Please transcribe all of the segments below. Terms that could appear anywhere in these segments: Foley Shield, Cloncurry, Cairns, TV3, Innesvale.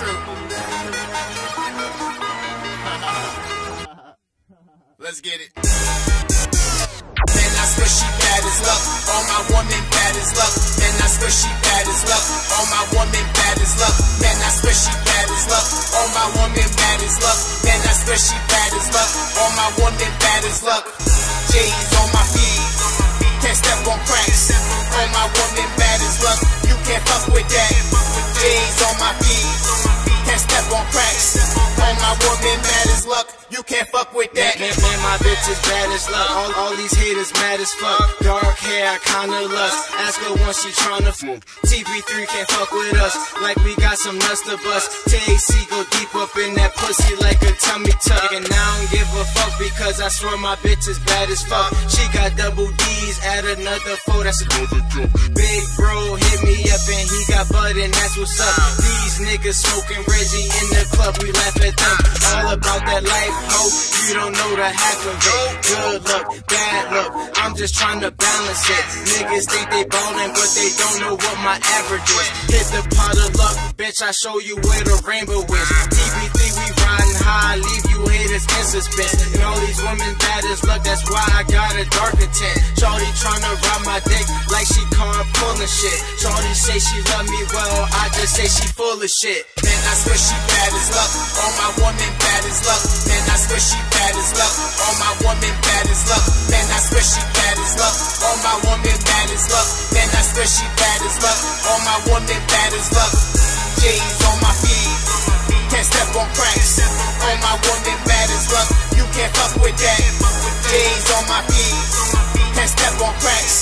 Let's get it. And I swear she bad as luck. All my woman bad as luck. And I swear she bad as luck. All my woman bad as luck. Man, I swear she bad as luck. All my woman bad as luck. Man, I swear she bad as luck. All my woman bad as luck. J's on my feet. Can't step on cracks. All my woman bad as luck. You can't fuck with that. J's on my feet. Can't step on cracks. All my woman bad as luck. You can't fuck with that. Man, my bitch is bad as luck. All these haters mad as fuck. Dark hair, I kinda lust. Ask her once she tryna fuck. TV3 can't fuck with us. Like we got some nuts to bust. TAC go deep up in that pussy like a tummy tuck. And I don't give a fuck because I swear my bitch is bad as fuck. She got double D's, add another four, that's another joke. Big bro hit me up and he got butt and that's what's up. These niggas smoking Reggie in the club, we laugh at them. All about that life. Oh, you don't know the half of it. Good luck, bad luck, I'm just trying to balance it. Niggas think they ballin', but they don't know what my average is. Hit the pot of luck, bitch, I show you where the rainbow is. TV3, we riding high, leave you haters in suspense. And all these women bad as luck, that's why I got a darker tint. Shawty tryna ride my dick like she car pullin' shit. Shawty say she love me well, I just say she full of shit. Man, I swear she bad as luck, all my woman bad as luck. Man, I swear she bad as luck. All my woman bad as luck. Man, I swear she bad as luck. All my woman bad as luck. Man, I swear she bad as luck. All my woman bad as luck. J's on my feet. Can't step on cracks. All my woman bad as luck. You can't fuck with that. J's on my feet. Can't step on cracks.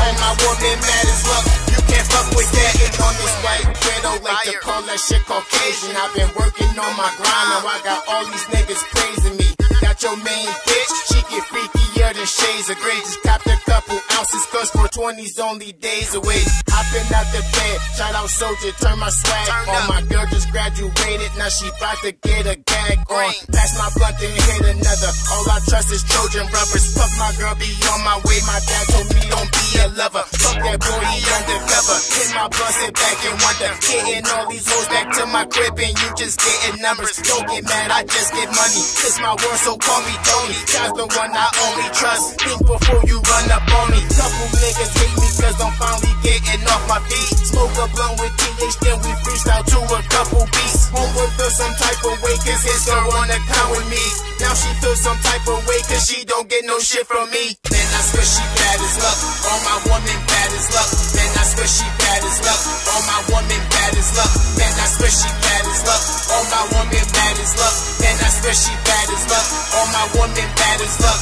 All my woman bad as luck. You can't fuck with that. On this white bread, I like to call that shit Caucasian. I've been working on my grind. Now I got all these niggas praising me. Got your main bitch, she get freakier than shades of gray. Just copped a couple ounces, cause 420's only days away. Hopping out the bed, shout out soldier, turn my swag on. My girl just graduated, now she bout to get a gag on. Pass my blunt and hit another, all I trust is Trojan rubbers. Fuck my girl, be on my way, my dad told me don't be a lover. Fuck that boy, he undercover. Hit my blunt, sit back and wonder. Getting all these hoes back to my crib and you just getting numbers. Don't get mad, I just get money. This my world, so call me Tony. God's the one I only trust. Think before you run up on me. Couple niggas hate me cause I'm finally getting off my feet. Smoke a blunt with TH, then we freestyle to a couple beats. Homeboy feel some type of way cause his girl wanna come with me. Now she feel some type of way cause she don't get no shit from me. Man, I swear she bad as luck. All my woman bad as luck. Man, I swear she bad as luck. All my woman bad as luck. Man, I swear she bad as luck. All my woman bad as luck. Man, I swear she bad as luck. All my woman bad as luck.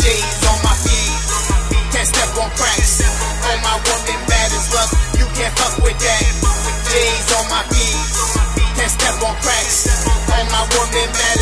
J's on my feet. Can't step on cracks. All my woman bad as luck. You can't fuck with that. J's on my feet. Can't step on cracks. All my woman bad as luck.